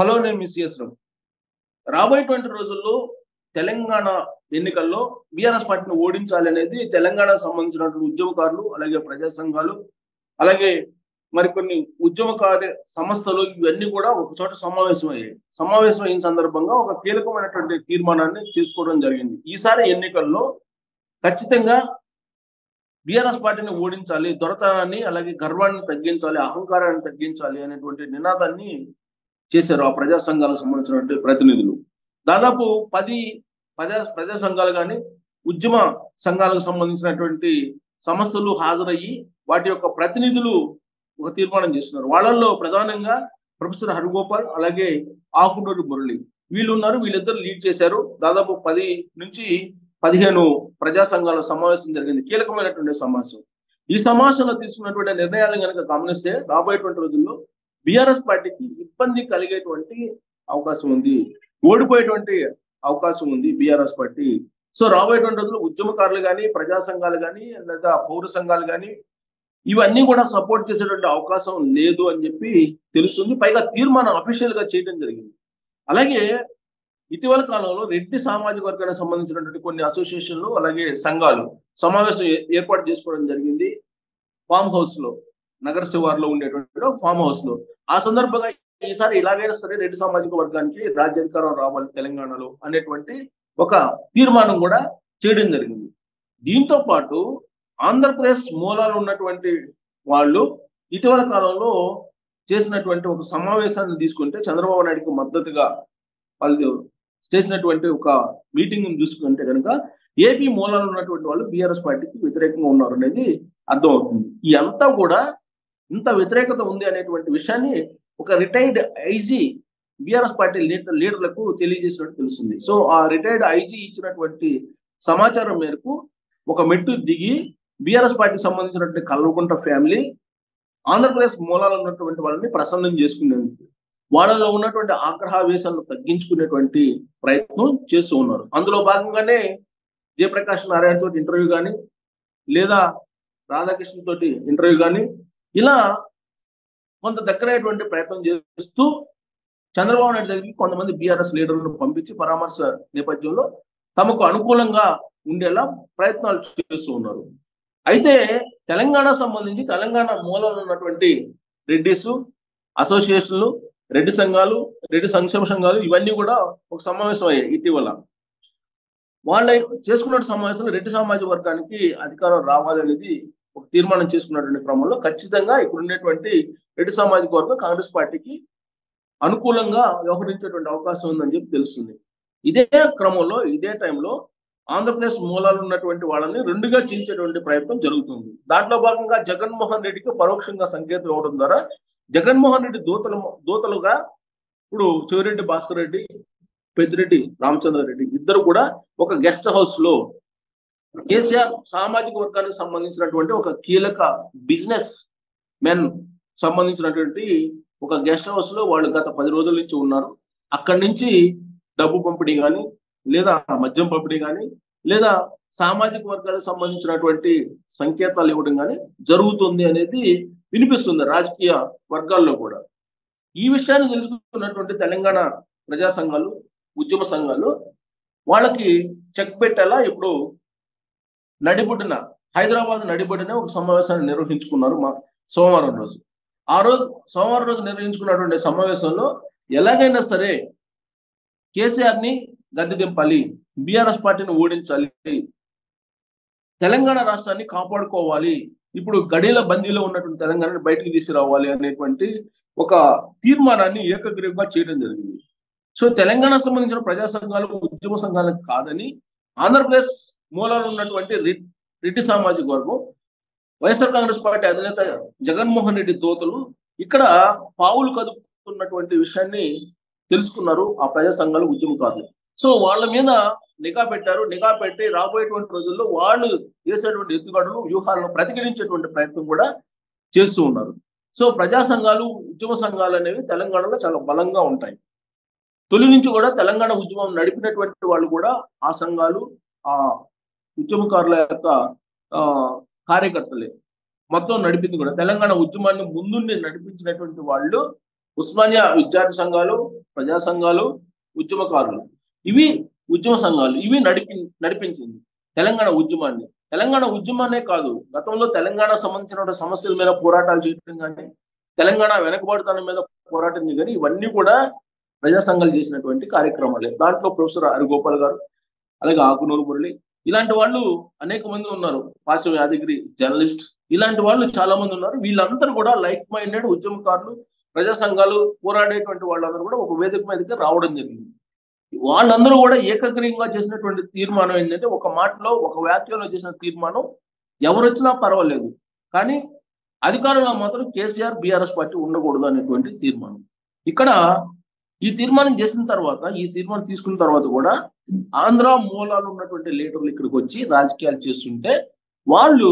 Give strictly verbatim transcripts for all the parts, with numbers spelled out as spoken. Hello నేను miss చేస్తున్నాం. రాబోయేటువంటి రోజుల్లో తెలంగాణ ఎన్నికల్లో బీఆర్ఎస్ పార్టీని ఓడించాలి అనేది తెలంగాణకు సంబంధించినటువంటి ఉద్యమకారులు అలాగే ప్రజా సంఘాలు అలాగే మరికొన్ని ఉద్యమకార్య సంస్థలు ఇవన్నీ కూడా ఒక చోట సమావేశమయ్యాయి. సమావేశం అయిన సందర్భంగా ఒక కీలకమైనటువంటి తీర్మానాన్ని తీసుకోవడం జరిగింది. ఈసారి ఎన్నికల్లో ఖచ్చితంగా బీఆర్ఎస్ పార్టీని ఓడించాలి, దొరతనాన్ని అలాగే గర్వాన్ని తగ్గించాలి, అహంకారాన్ని తగ్గించాలి అనేటువంటి నినాదాన్ని చేశారు ఆ ప్రజా సంఘాలకు సంబంధించినటువంటి ప్రతినిధులు. దాదాపు పది ప్రజా ప్రజా సంఘాలు కానీ ఉద్యమ సంఘాలకు సంబంధించినటువంటి సంస్థలు హాజరయ్యి వాటి యొక్క ప్రతినిధులు ఒక తీర్మానం చేస్తున్నారు. వాళ్ళల్లో ప్రధానంగా ప్రొఫెసర్ హరగోపాల్ అలాగే ఆకునూరి మురళి వీళ్ళు ఉన్నారు. వీళ్ళిద్దరు లీడ్ చేశారు. దాదాపు పది నుంచి పదిహేను ప్రజా సంఘాల సమావేశం జరిగింది, కీలకమైనటువంటి సమావేశం. ఈ సమావేశంలో తీసుకున్నటువంటి నిర్ణయాలను కనుక గమనిస్తే రాబోయేటువంటి రోజుల్లో బీఆర్ఎస్ పార్టీకి ఇబ్బంది కలిగేటువంటి అవకాశం ఉంది, ఓడిపోయేటువంటి అవకాశం ఉంది బీఆర్ఎస్ పార్టీ. సో రాబోయేటువంటి రోజుల్లో ఉద్యమకారులు కానీ ప్రజా సంఘాలు కానీ లేదా పౌర సంఘాలు కానీ ఇవన్నీ కూడా సపోర్ట్ చేసేటువంటి అవకాశం లేదు అని చెప్పి తెలుస్తుంది. పైగా తీర్మానం అఫీషియల్ గా చేయడం జరిగింది. అలాగే ఇటీవల కాలంలో రెడ్డి సామాజిక వర్గానికి సంబంధించినటువంటి కొన్ని అసోసియేషన్లు అలాగే సంఘాలు సమావేశం ఏర్పాటు చేసుకోవడం జరిగింది ఫామ్ హౌస్ లో, నగర శివార్లో ఉండేటువంటి ఫామ్ హౌస్ లో. ఆ సందర్భంగా ఈసారి ఇలాగైనా సరే రెడ్డి సామాజిక వర్గానికి రాజ్యాధికారం రావాలి తెలంగాణలో అనేటువంటి ఒక తీర్మానం కూడా చేయడం జరిగింది. దీంతో పాటు ఆంధ్రప్రదేశ్ మూలాలు ఉన్నటువంటి వాళ్ళు ఇటీవల కాలంలో చేసినటువంటి ఒక సమావేశాన్ని తీసుకుంటే చంద్రబాబు నాయుడుకి మద్దతుగా వాళ్ళు చేసినటువంటి ఒక మీటింగ్ చూసుకుంటే కనుక ఏపీ మూలాలు ఉన్నటువంటి వాళ్ళు బీఆర్ఎస్ పార్టీకి వ్యతిరేకంగా ఉన్నారు అనేది అర్థం అవుతుంది. ఈ అంతా కూడా ఇంత వ్యతిరేకత ఉంది అనేటువంటి విషయాన్ని ఒక retired IG BRS party leader లీడర్లకు తెలియజేసినట్టు తెలుస్తుంది. సో ఆ రిటైర్డ్ ఐజీ ఇచ్చినటువంటి సమాచారం మేరకు ఒక మెట్టు దిగి బీఆర్ఎస్ పార్టీకి సంబంధించినటువంటి కల్వకుంట ఫ్యామిలీ ఆంధ్రప్రదేశ్ మూలాలు ఉన్నటువంటి వాళ్ళని ప్రసన్నం చేసుకునేందుకు వాళ్ళలో ఉన్నటువంటి ఆగ్రహావేశాలను తగ్గించుకునేటువంటి ప్రయత్నం చేస్తూ ఉన్నారు. అందులో భాగంగానే జయప్రకాష్ నారాయణ తోటి ఇంటర్వ్యూ కానీ లేదా రాధాకృష్ణ తోటి ఇంటర్వ్యూ కానీ ఇలా కొంత దక్కనేటువంటి ప్రయత్నం చేస్తూ చంద్రబాబు నాయుడు దగ్గరికి కొంతమంది బీఆర్ఎస్ లీడర్లను పంపించి పరామర్శ నేపథ్యంలో తమకు అనుకూలంగా ఉండేలా ప్రయత్నాలు చేస్తూ ఉన్నారు. అయితే తెలంగాణ సంబంధించి తెలంగాణ మూలాలు ఉన్నటువంటి రెడ్డిస్ అసోసియేషన్లు, రెడ్డి సంఘాలు, రెడ్డి సంక్షేమ సంఘాలు ఇవన్నీ కూడా ఒక సమావేశం అయ్యాయి ఇటీవల. వాళ్ళ చేసుకున్న సమావేశంలో రెడ్డి సామాజిక వర్గానికి అధికారం రావాలి అనేది ఒక తీర్మానం చేసుకున్నటువంటి క్రమంలో ఖచ్చితంగా ఇక్కడ ఉండేటువంటి రెడ్డి సామాజిక వర్గం కాంగ్రెస్ పార్టీకి అనుకూలంగా వ్యవహరించేటువంటి అవకాశం ఉందని చెప్పి తెలుస్తుంది. ఇదే క్రమంలో ఇదే టైంలో ఆంధ్రప్రదేశ్ మూలాలు ఉన్నటువంటి వాళ్ళని రెండుగా చీల్చేటువంటి ప్రయత్నం జరుగుతుంది. దాంట్లో భాగంగా జగన్మోహన్ రెడ్డికి పరోక్షంగా సంకేతం ఇవ్వడం ద్వారా జగన్మోహన్ రెడ్డి దూతలు దూతలుగా ఇప్పుడు చెవిరెడ్డి భాస్కర్ రెడ్డి, పెద్దిరెడ్డి రామచంద్రారెడ్డి ఇద్దరు కూడా ఒక గెస్ట్ హౌస్ లో కేసీఆర్ సామాజిక వర్గానికి సంబంధించినటువంటి ఒక కీలక బిజినెస్ మెన్ సంబంధించినటువంటి ఒక గెస్ట్ హౌస్ లో వాళ్ళు గత పది రోజుల నుంచి ఉన్నారు. అక్కడి నుంచి డబ్బు పంపిణీ కానీ లేదా మద్యం పంపిణీ కానీ లేదా సామాజిక వర్గాలకు సంబంధించినటువంటి సంకేతాలు ఇవ్వడం కానీ జరుగుతుంది అనేది వినిపిస్తుంది రాజకీయ వర్గాల్లో కూడా. ఈ విషయాన్ని తెలుసుకున్నటువంటి తెలంగాణ ప్రజా సంఘాలు, ఉద్యమ సంఘాలు వాళ్ళకి చెక్ పెట్టేలా ఇప్పుడు నడిబొడ్డున హైదరాబాద్ నడిబొడ్డున ఒక సమావేశాన్ని నిర్వహించుకున్నారు మా సోమవారం రోజు. ఆ రోజు సోమవారం రోజు నిర్వహించుకున్నటువంటి సమావేశంలో ఎలాగైనా సరే కేసీఆర్ని గద్దె దింపాలి, బీఆర్ఎస్ పార్టీని ఓడించాలి, తెలంగాణ రాష్ట్రాన్ని కాపాడుకోవాలి, ఇప్పుడు గడీల బందీలో ఉన్నటువంటి తెలంగాణని బయటకు తీసుకురావాలి అనేటువంటి ఒక తీర్మానాన్ని ఏకగ్రీవంగా చేయడం జరిగింది. సో తెలంగాణ సంబంధించిన ప్రజా సంఘాలు, ఉద్యమ సంఘాలకు కాదని ఆంధ్రప్రదేశ్ మూలాలు ఉన్నటువంటి రెడ్డి సామాజిక వర్గం, వైఎస్ఆర్ కాంగ్రెస్ పార్టీ అధినేత జగన్మోహన్ రెడ్డి దోతలు ఇక్కడ పావులు కదుపుతున్నటువంటి విషయాన్ని తెలుసుకున్నారు ఆ ప్రజా సంఘాలు, ఉద్యమకారులు. సో వాళ్ళ మీద నిఘా పెట్టారు. నిఘా పెట్టి రాబోయేటువంటి రోజుల్లో వాళ్ళు చేసేటువంటి ఎత్తుగడలు, వ్యూహాలను ప్రతిఘటించేటువంటి ప్రయత్నం కూడా చేస్తూ ఉన్నారు. సో ప్రజా సంఘాలు, ఉద్యమ సంఘాలు అనేవి తెలంగాణలో చాలా బలంగా ఉంటాయి. తొలి నుంచి కూడా తెలంగాణ ఉద్యమం నడిపినటువంటి వాళ్ళు కూడా ఆ సంఘాలు, ఆ ఉద్యమకారుల యొక్క కార్యకర్తలే మొత్తం నడిపింది కూడా. తెలంగాణ ఉద్యమాన్ని ముందుండి నడిపించినటువంటి వాళ్ళు ఉస్మానియా విద్యార్థి సంఘాలు, ప్రజా సంఘాలు, ఉద్యమకారులు, ఇవి ఉద్యమ సంఘాలు, ఇవి నడిపి నడిపించింది తెలంగాణ ఉద్యమాన్ని. తెలంగాణ ఉద్యమాన్నే కాదు, గతంలో తెలంగాణ సంబంధించిన సమస్యల మీద పోరాటాలు చేయడం కానీ, తెలంగాణ వెనకబడుతనం మీద పోరాటం కానీ, ఇవన్నీ కూడా ప్రజా సంఘాలు చేసినటువంటి కార్యక్రమాలే. దాంట్లో ప్రొఫెసర్ హరిగోపాల్ గారు, అలాగే ఆకునూరు మురళి, ఇలాంటి వాళ్ళు అనేక మంది ఉన్నారు. పాశం యాదగిరి జర్నలిస్ట్, ఇలాంటి వాళ్ళు చాలా మంది ఉన్నారు. వీళ్ళందరూ కూడా లైక్ మైండెడ్ ఉద్యమకారులు, ప్రజా సంఘాలు, పోరాడేటువంటి వాళ్ళందరూ కూడా ఒక వేదిక మీదకి రావడం జరిగింది. వాళ్ళందరూ కూడా ఏకగ్రీయంగా చేసినటువంటి తీర్మానం ఏంటంటే, ఒక మాటలో, ఒక వ్యాఖ్యలో చేసిన తీర్మానం ఎవరు వచ్చినా పర్వాలేదు, కానీ అధికారంలో మాత్రం కేసీఆర్, బీఆర్ఎస్ పార్టీ ఉండకూడదు అనేటువంటి తీర్మానం. ఇక్కడ ఈ తీర్మానం చేసిన తర్వాత, ఈ తీర్మానం తీసుకున్న తర్వాత కూడా ఆంధ్ర మూలాలు ఉన్నటువంటి లీడర్లు ఇక్కడికి వచ్చి రాజకీయాలు చేస్తుంటే వాళ్ళు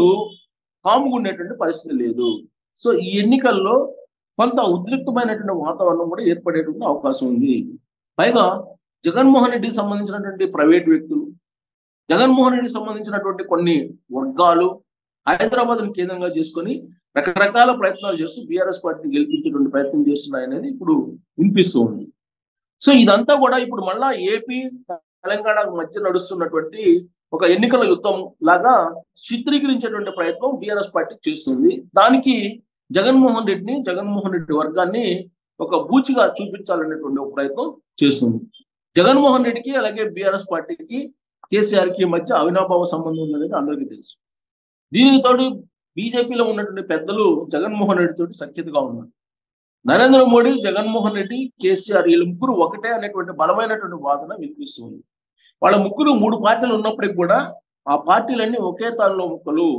కాముగుండేటువంటి పరిస్థితి లేదు. సో ఈ ఎన్నికల్లో కొంత ఉద్రిక్తమైనటువంటి వాతావరణం కూడా ఏర్పడేటువంటి అవకాశం ఉంది. పైగా జగన్మోహన్ రెడ్డికి సంబంధించినటువంటి ప్రైవేట్ వ్యక్తులు, జగన్మోహన్ రెడ్డికి సంబంధించినటువంటి కొన్ని వర్గాలు హైదరాబాద్ను కేంద్రంగా చేసుకొని రకరకాల ప్రయత్నాలు చేస్తూ బీఆర్ఎస్ పార్టీని గెలిపించేటువంటి ప్రయత్నం చేస్తున్నాయనేది ఇప్పుడు వినిపిస్తూ ఉంది. సో ఇదంతా కూడా ఇప్పుడు మళ్ళా ఏపీ తెలంగాణ మధ్య నడుస్తున్నటువంటి ఒక ఎన్నికల యుద్ధం లాగా చిత్రీకరించేటువంటి ప్రయత్నం బీఆర్ఎస్ పార్టీ చేస్తుంది. దానికి జగన్మోహన్ రెడ్డిని, జగన్మోహన్ రెడ్డి వర్గాన్ని ఒక బూచిగా చూపించాలనేటువంటి ఒక ప్రయత్నం చేస్తుంది. జగన్మోహన్ రెడ్డికి అలాగే బీఆర్ఎస్ పార్టీకి, కేసీఆర్కి మధ్య అవినాభావ సంబంధం ఉందనేది అందరికీ తెలుసు. దీనికి తోడు బీజేపీలో ఉన్నటువంటి పెద్దలు జగన్మోహన్ రెడ్డి తోటి సఖ్యతగా ఉన్నారు. నరేంద్ర మోడీ, జగన్మోహన్ రెడ్డి, కేసీఆర్ వీళ్ళ ముగ్గురు ఒకటే అనేటువంటి బలమైనటువంటి వాదన వినిపిస్తుంది. వాళ్ళ ముగ్గురు మూడు పార్టీలు ఉన్నప్పటికీ కూడా ఆ పార్టీలన్నీ ఒకే తానులో ముక్కలు,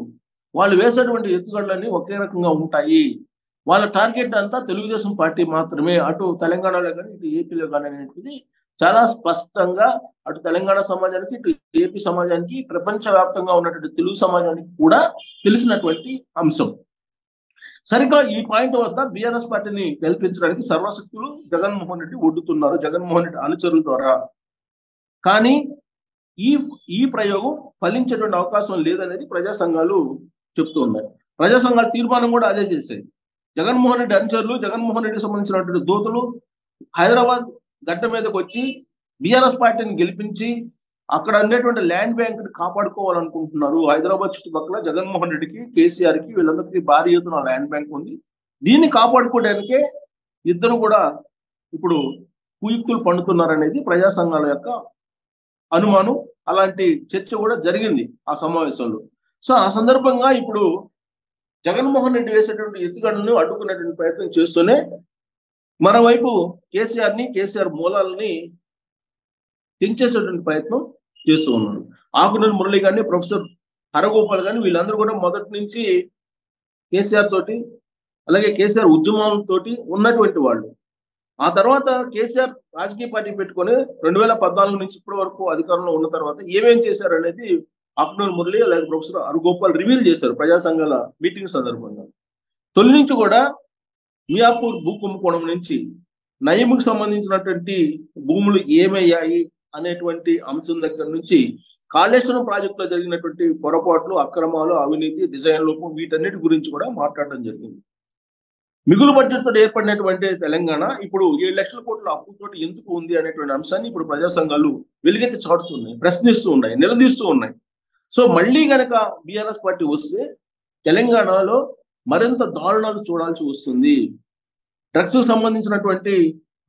వాళ్ళు వేసేటువంటి ఎత్తుగడలన్నీ ఒకే రకంగా ఉంటాయి, వాళ్ళ టార్గెట్ అంతా తెలుగుదేశం పార్టీ మాత్రమే, అటు తెలంగాణలో కానీ ఇటు ఏపీలో కానీ అనేది చాలా స్పష్టంగా అటు తెలంగాణ సమాజానికి, ఇటు ఏపీ సమాజానికి, ప్రపంచవ్యాప్తంగా ఉన్నటువంటి తెలుగు సమాజానికి కూడా తెలిసినటువంటి అంశం. సరిగ్గా ఈ పాయింట్ వద్ద బీఆర్ఎస్ పార్టీని గెలిపించడానికి సర్వశక్తులు జగన్మోహన్ రెడ్డి ఒడ్డుతున్నారు, జగన్మోహన్ రెడ్డి అనుచరుల ద్వారా. కానీ ఈ ఈ ప్రయోగం ఫలించేటువంటి అవకాశం లేదనేది ప్రజా సంఘాలు చెప్తూ ఉన్నాయి. ప్రజా సంఘాల తీర్మానం కూడా అదే చేశాయి. జగన్మోహన్ రెడ్డి అనుచరులు, జగన్మోహన్ రెడ్డికి సంబంధించినటువంటి దూతలు హైదరాబాద్ గడ్డ మీదకి వచ్చి బీఆర్ఎస్ పార్టీని గెలిపించి అక్కడ ఉండేటువంటి ల్యాండ్ బ్యాంక్ ని కాపాడుకోవాలనుకుంటున్నారు. హైదరాబాద్ చుట్టుపక్కల జగన్మోహన్ రెడ్డికి, కేసీఆర్కి, వీళ్ళందరికీ భారీ ఎత్తున ల్యాండ్ బ్యాంక్ ఉంది. దీన్ని కాపాడుకోవడానికే ఇద్దరు కూడా ఇప్పుడు కుయుక్తులు పండుతున్నారనేది ప్రజా సంఘాల యొక్క అనుమానం. అలాంటి చర్చ కూడా జరిగింది ఆ సమావేశంలో. సో ఆ సందర్భంగా ఇప్పుడు జగన్మోహన్ రెడ్డి వేసేటువంటి ఎత్తుగడలను అడ్డుకునేటువంటి ప్రయత్నం చేస్తూనే మరోవైపు కేసీఆర్ని, కేసీఆర్ మూలాలని తెంచేసేటువంటి ప్రయత్నం చేస్తూ ఉన్నాడు. ఆకునూరి మురళి కానీ, ప్రొఫెసర్ హరగోపాల్ కానీ, వీళ్ళందరూ కూడా మొదటి నుంచి కేసీఆర్ తోటి, అలాగే కేసీఆర్ ఉద్యమంతో ఉన్నటువంటి వాళ్ళు. ఆ తర్వాత కేసీఆర్ రాజకీయ పార్టీ పెట్టుకొని రెండు వేల పద్నాలుగు నుంచి ఇప్పటి వరకు అధికారంలో ఉన్న తర్వాత ఏమేం చేశారు అనేది ఆకునూరి మురళి అలాగే ప్రొఫెసర్ హరగోపాల్ రివీల్ చేశారు ప్రజా సంఘాల మీటింగ్ సందర్భంగా. తొలి నుంచి కూడా మియాపూర్ భూ కుంభకోణం నుంచి నయీంకు సంబంధించినటువంటి భూములు ఏమయ్యాయి అనేటువంటి అంశం దగ్గర నుంచి కాళేశ్వరం ప్రాజెక్టులో జరిగినటువంటి పొరపాట్లు, అక్రమాలు, అవినీతి, డిజైన్ లోపం, వీటన్నిటి గురించి కూడా మాట్లాడడం జరిగింది. మిగులు బడ్జెట్తో ఏర్పడినటువంటి తెలంగాణ ఇప్పుడు ఏడు లక్షల కోట్ల అప్పుతో ఎందుకు ఉంది అనేటువంటి అంశాన్ని ఇప్పుడు ప్రజా సంఘాలు వెలుగెత్తి చాటుతున్నాయి, ప్రశ్నిస్తూ ఉన్నాయి, నిలదీస్తూ ఉన్నాయి. సో మళ్ళీ గనక బీఆర్ఎస్ పార్టీ వస్తే తెలంగాణలో మరింత దారుణాలు చూడాల్సి వస్తుంది. డ్రగ్స్కు సంబంధించినటువంటి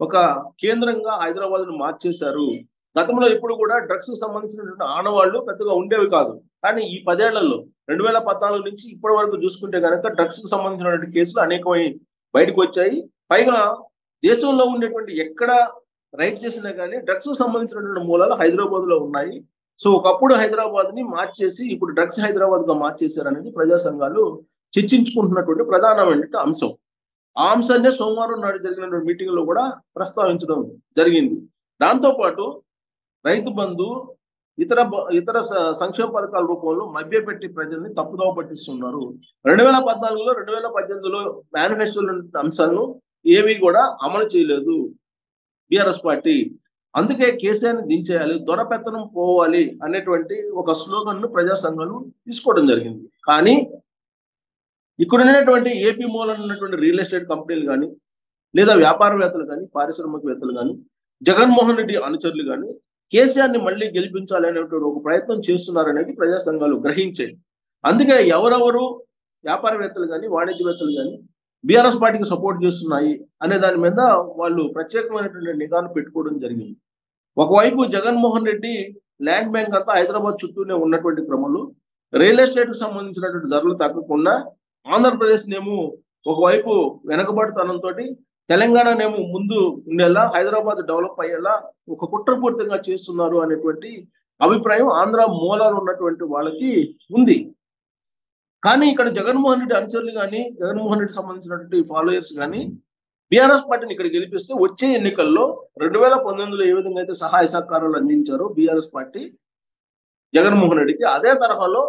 ఒక కేంద్రంగా హైదరాబాద్ను మార్చేశారు. గతంలో ఇప్పుడు కూడా డ్రగ్స్కు సంబంధించినటువంటి ఆనవాళ్లు పెద్దగా ఉండేవి కాదు, కానీ ఈ పదేళ్లలో రెండు వేల పద్నాలుగు నుంచి ఇప్పటి వరకు చూసుకుంటే కనుక డ్రగ్స్కు సంబంధించినటువంటి కేసులు అనేకమై బయటకు వచ్చాయి. పైగా దేశంలో ఉండేటువంటి ఎక్కడ రైట్ చేసినా కానీ డ్రగ్స్కు సంబంధించినటువంటి మూలాలు హైదరాబాద్లో ఉన్నాయి. సో ఒకప్పుడు హైదరాబాద్ని మార్చేసి ఇప్పుడు డ్రగ్స్ హైదరాబాద్గా మార్చేశారు అనేది ప్రజా సంఘాలు చర్చించుకుంటున్నటువంటి ప్రధానమైన అంశం. ఆ అంశాన్ని సోమవారం నాడు జరిగిన మీటింగ్ లో కూడా ప్రస్తావించడం జరిగింది. దాంతోపాటు రైతు బంధు, ఇతర ఇతర సంక్షేమ పథకాల రూపంలో మభ్యపెట్టి ప్రజల్ని తప్పుదోవ పట్టిస్తున్నారు. రెండు వేల పద్నాలుగులో రెండు వేల పద్దెనిమిదిలో మేనిఫెస్టోలో అంశాలను ఏవి కూడా అమలు చేయలేదు బీఆర్ఎస్ పార్టీ. అందుకే కేసీఆర్ని దించేయాలి, దొరపెత్తనం పోవాలి అనేటువంటి ఒక స్లోగన్ను ప్రజా సంఘాలు తీసుకోవడం జరిగింది. కానీ ఇక్కడ ఉన్నటువంటి ఏపీ మూలన ఉన్నటువంటి రియల్ ఎస్టేట్ కంపెనీలు కానీ, లేదా వ్యాపారవేత్తలు కానీ పారిశ్రామికవేత్తలు కానీ జగన్మోహన్ రెడ్డి అనుచరులు కానీ కేసీఆర్ని మళ్ళీ గెలిపించాలనేటువంటి ఒక ప్రయత్నం చేస్తున్నారనేది ప్రజా సంఘాలు గ్రహించాయి. అందుకే ఎవరెవరు వ్యాపారవేత్తలు కానీ వాణిజ్యవేత్తలు కానీ బీఆర్ఎస్ పార్టీకి సపోర్ట్ చేస్తున్నాయి అనే దాని మీద వాళ్ళు ప్రత్యేకమైనటువంటి నిఘాను పెట్టుకోవడం జరిగింది. ఒకవైపు జగన్మోహన్ రెడ్డి ల్యాండ్ బ్యాంక్ అంతా హైదరాబాద్ చుట్టూనే ఉన్నటువంటి క్రమంలో రియల్ ఎస్టేట్కు సంబంధించినటువంటి ధరలు తగ్గకుండా ఆంధ్రప్రదేశ్నేమో ఒకవైపు వెనకబడితనంతో తెలంగాణనేమో ముందు ఉండేలా హైదరాబాద్ డెవలప్ అయ్యేలా ఒక కుట్రపూరితంగా చేస్తున్నారు అనేటువంటి అభిప్రాయం ఆంధ్ర మూలాలు ఉన్నటువంటి వాళ్ళకి ఉంది. కానీ ఇక్కడ జగన్మోహన్ రెడ్డి అనుచరులు కానీ జగన్మోహన్ రెడ్డి సంబంధించినటువంటి ఫాలోయర్స్ కానీ బీఆర్ఎస్ పార్టీని ఇక్కడ గెలిపిస్తే వచ్చే ఎన్నికల్లో రెండు వేల పంతొమ్మిదిలో ఏ విధంగా అయితే సహాయ సహకారాలు అందించారో బీఆర్ఎస్ పార్టీ జగన్మోహన్ రెడ్డికి, అదే తరహాలో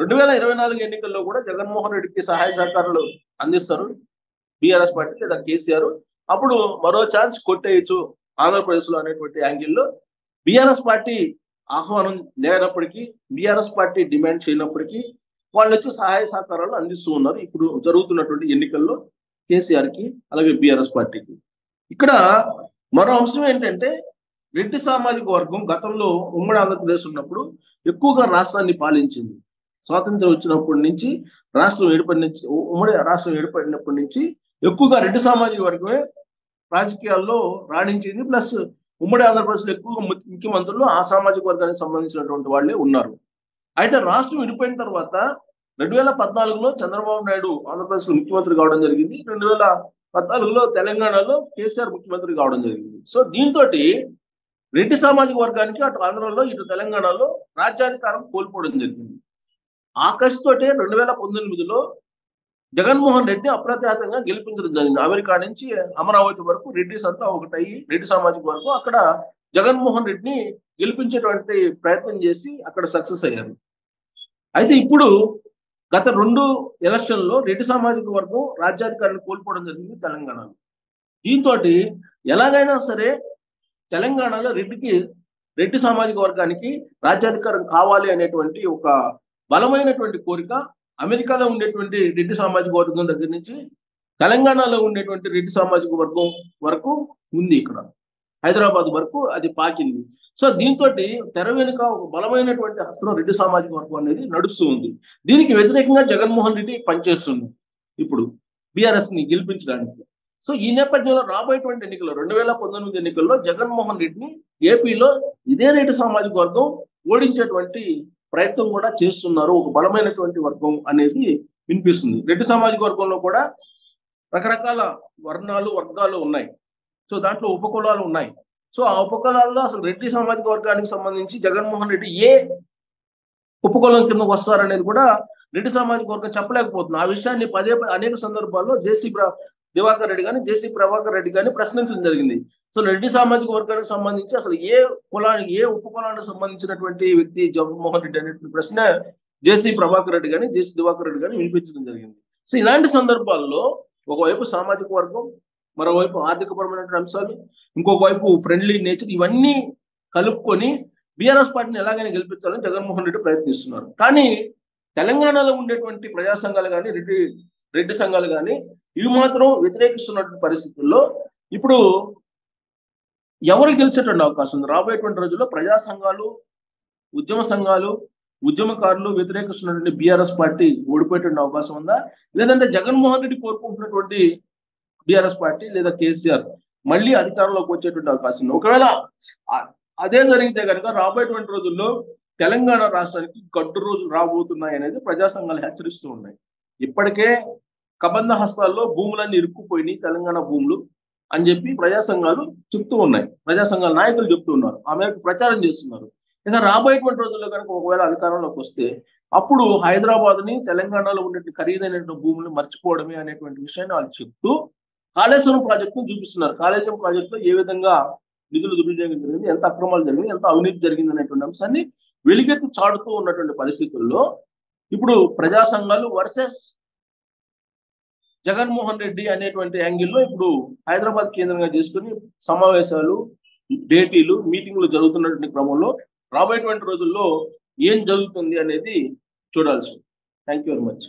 రెండు వేల ఇరవై నాలుగు ఎన్నికల్లో కూడా జగన్మోహన్ రెడ్డికి సహాయ సహకారాలు అందిస్తారు బీఆర్ఎస్ పార్టీ లేదా కేసీఆర్. అప్పుడు మరో ఛాన్స్ కొట్టేయచ్చు ఆంధ్రప్రదేశ్లో అనేటువంటి యాంగిల్లో బీఆర్ఎస్ పార్టీ ఆహ్వానం లేనప్పటికీ బీఆర్ఎస్ పార్టీ డిమాండ్ చేయనప్పటికీ వాళ్ళు వచ్చి సహాయ సహకారాలు అందిస్తూ ఉన్నారు ఇప్పుడు జరుగుతున్నటువంటి ఎన్నికల్లో కేసీఆర్కి అలాగే బీఆర్ఎస్ పార్టీకి. ఇక్కడ మరో అంశం ఏంటంటే రెడ్డి సామాజిక వర్గం గతంలో ఉమ్మడి ఆంధ్రప్రదేశ్ ఉన్నప్పుడు ఎక్కువగా రాష్ట్రాన్ని పాలించింది. స్వాతంత్రం వచ్చినప్పటి నుంచి రాష్ట్రం ఏర్పడి నుంచి ఉమ్మడి రాష్ట్రం ఏర్పడినప్పటి నుంచి ఎక్కువగా రెడ్డి సామాజిక వర్గమే రాజకీయాల్లో రాణించింది. ప్లస్ ఉమ్మడి ఆంధ్రప్రదేశ్లో ఎక్కువగా ముఖ్యమంత్రులు ఆ సామాజిక వర్గానికి సంబంధించినటువంటి వాళ్ళే ఉన్నారు. అయితే రాష్ట్రం విడిపోయిన తర్వాత రెండు వేల పద్నాలుగులో చంద్రబాబు నాయుడు ఆంధ్రప్రదేశ్లో ముఖ్యమంత్రి కావడం జరిగింది. రెండు వేల పద్నాలుగులో తెలంగాణలో కేసీఆర్ ముఖ్యమంత్రి కావడం జరిగింది. సో దీంతో రెడ్డి సామాజిక వర్గానికి అటు ఆంధ్రలో ఇటు తెలంగాణలో రాజ్యాధికారం కోల్పోవడం జరిగింది. ఆ కసితోటే రెండు వేల పంతొమ్మిదిలో జగన్మోహన్ రెడ్డి అప్రతిహతంగా గెలిపించడం జరిగింది. అమెరికా నుంచి అమరావతి వరకు రెడ్డిస్ అంతా ఒకటయ్యి రెడ్డి సామాజిక వర్గం అక్కడ జగన్మోహన్ రెడ్డిని గెలిపించేటువంటి ప్రయత్నం చేసి అక్కడ సక్సెస్ అయ్యారు. అయితే ఇప్పుడు గత రెండు ఎలక్షన్లో రెడ్డి సామాజిక వర్గం రాజ్యాధికారాన్ని కోల్పోవడం జరిగింది తెలంగాణలో. దీంతో ఎలాగైనా సరే తెలంగాణలో రెడ్డికి రెడ్డి సామాజిక వర్గానికి రాజ్యాధికారం కావాలి అనేటువంటి ఒక బలమైనటువంటి కోరిక అమెరికాలో ఉండేటువంటి రెడ్డి సామాజిక వర్గం దగ్గర నుంచి తెలంగాణలో ఉండేటువంటి రెడ్డి సామాజిక వర్గం వరకు ఉంది. ఇక్కడ హైదరాబాద్ వరకు అది పాకింది. సో దీంతో తెర వెనుక ఒక బలమైనటువంటి హస్తం రెడ్డి సామాజిక వర్గం అనేది నడుస్తూ ఉంది. దీనికి వ్యతిరేకంగా జగన్మోహన్ రెడ్డి పనిచేస్తుంది ఇప్పుడు బీఆర్ఎస్ని గెలిపించడానికి. సో ఈ నేపథ్యంలో రాబోయేటువంటి ఎన్నికల్లో రెండు వేల పంతొమ్మిది ఎన్నికల్లో జగన్మోహన్ రెడ్డిని ఏపీలో ఇదే రెడ్డి సామాజిక వర్గం ఓడించేటువంటి ప్రయత్నం కూడా చేస్తున్నారు ఒక బలమైనటువంటి వర్గం అనేది వినిపిస్తుంది. రెడ్డి సామాజిక వర్గంలో కూడా రకరకాల వర్ణాలు వర్గాలు ఉన్నాయి. సో దాంట్లో ఉపకులాలు ఉన్నాయి. సో ఆ ఉపకులాల్లో అసలు రెడ్డి సామాజిక వర్గానికి సంబంధించి జగన్మోహన్ రెడ్డి ఏ ఉపకులం కింద వస్తారనేది కూడా రెడ్డి సామాజిక వర్గం చెప్పలేకపోతుంది. ఆ విషయాన్ని పదే అనేక సందర్భాల్లో జేసీ ప్ర దివాకర్ రెడ్డి కానీ జేసీ ప్రభాకర్ రెడ్డి కానీ ప్రశ్నించడం జరిగింది. సో రెడ్డి సామాజిక వర్గానికి సంబంధించి అసలు ఏ కులానికి ఏ ఉప కులానికి సంబంధించినటువంటి వ్యక్తి జగన్మోహన్ రెడ్డి అనేటువంటి ప్రశ్న జేసీ ప్రభాకర్ రెడ్డి కానీ జేసీ దివాకర్ రెడ్డి కానీ వినిపించడం జరిగింది. సో ఇలాంటి సందర్భాల్లో ఒకవైపు సామాజిక వర్గం, మరోవైపు ఆర్థికపరమైనటువంటి అంశాలు, ఇంకొక వైపు ఫ్రెండ్లీ నేచర్, ఇవన్నీ కలుపుకొని బీఆర్ఎస్ పార్టీని ఎలాగైనా గెలిపించాలని జగన్మోహన్ రెడ్డి ప్రయత్నిస్తున్నారు. కానీ తెలంగాణలో ఉండేటువంటి ప్రజా సంఘాలు కానీ రెడ్డి రెడ్డి సంఘాలు కానీ ఇవి మాత్రం వ్యతిరేకిస్తున్నటువంటి పరిస్థితుల్లో ఇప్పుడు ఎవరు గెలిచేటువంటి అవకాశం ఉంది? రాబోయేటువంటి రోజుల్లో ప్రజా సంఘాలు, ఉద్యమ సంఘాలు, ఉద్యమకారులు వ్యతిరేకిస్తున్నటువంటి బీఆర్ఎస్ పార్టీ ఓడిపోయేటువంటి అవకాశం ఉందా, లేదంటే జగన్మోహన్ రెడ్డి కోరుకుంటున్నటువంటి బీఆర్ఎస్ పార్టీ లేదా కేసీఆర్ మళ్ళీ అధికారంలోకి వచ్చేటువంటి అవకాశం ఉంది? ఒకవేళ అదే జరిగితే కనుక రాబోయేటువంటి రోజుల్లో తెలంగాణ రాష్ట్రానికి గడ్డు రోజులు రాబోతున్నాయి అనేది ప్రజా సంఘాలు హెచ్చరిస్తూ ఉన్నాయి. ఇప్పటికే కబంధ హస్తాల్లో భూములన్నీ ఇరుక్కుపోయినాయి తెలంగాణ భూములు అని చెప్పి ప్రజా సంఘాలు చెప్తూ ఉన్నాయి. ప్రజా సంఘాల నాయకులు చెప్తూ ఉన్నారు, ఆ మేరకు ప్రచారం చేస్తున్నారు. ఇంకా రాబోయేటువంటి రోజుల్లో కనుక ఒకవేళ అధికారంలోకి వస్తే అప్పుడు హైదరాబాద్ని తెలంగాణలో ఉన్నట్టు ఖరీదైనటువంటి భూములు మర్చిపోవడమే అనేటువంటి విషయాన్ని వాళ్ళు చెప్తూ కాళేశ్వరం ప్రాజెక్టును చూపిస్తున్నారు. కాళేశ్వరం ప్రాజెక్టులో ఏ విధంగా నిధులు దుర్వినియోగం జరిగింది, ఎంత అక్రమాలు జరిగింది, ఎంత అవినీతి జరిగింది అనేటువంటి అంశాన్ని వెలుగెత్తి చాటుతూ ఉన్నటువంటి పరిస్థితుల్లో ఇప్పుడు ప్రజా సంఘాలు వర్సెస్ జగన్మోహన్ రెడ్డి అనేటువంటి యాంగిల్లో ఇప్పుడు హైదరాబాద్ కేంద్రంగా చేసుకుని సమావేశాలు, భేటీలు, మీటింగ్లు జరుగుతున్నటువంటి క్రమంలో రాబోయేటువంటి రోజుల్లో ఏం జరుగుతుంది అనేది చూడాల్సి ఉంది. Thank you very much.